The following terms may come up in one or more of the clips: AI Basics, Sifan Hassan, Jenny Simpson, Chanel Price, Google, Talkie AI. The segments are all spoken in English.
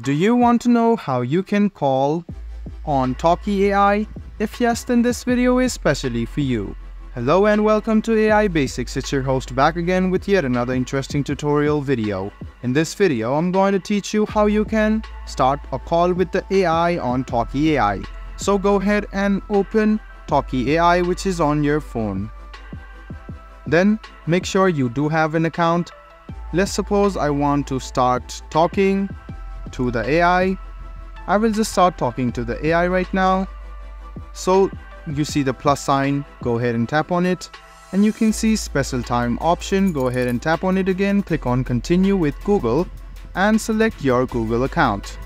Do you want to know how you can call on Talkie AI? If yes, then this video is specially for you. Hello and welcome to AI Basics. It's your host back again with yet another interesting tutorial video. In this video, I'm going to teach you how you can start a call with the AI on Talkie AI. So go ahead and open Talkie AI, which is on your phone. Then make sure you do have an account. Let's suppose I want to start talking to the AI. I will just start talking to the AI right now. So you see the plus sign, go ahead and tap on it, and you can see special time option. Go ahead and tap on it again, click on continue with Google and select your Google account.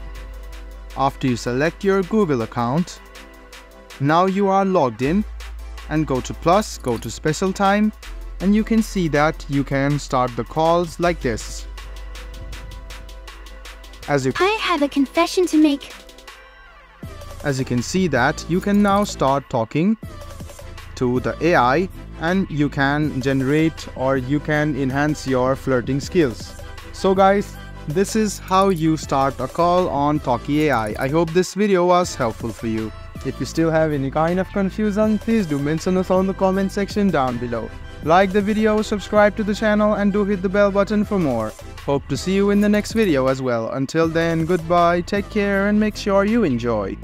After you select your Google account, now you are logged in, and go to plus, go to special time, and you can see that you can start the calls like this. I have a confession to make. As you can see that you can now start talking to the AI, and you can generate or you can enhance your flirting skills. So guys, this is how you start a call on Talkie AI. I hope this video was helpful for you. If you still have any kind of confusion, please do mention us on the comment section down below. Like the video, subscribe to the channel, and do hit the bell button for more. Hope to see you in the next video as well. Until then, goodbye, take care, and make sure you enjoy.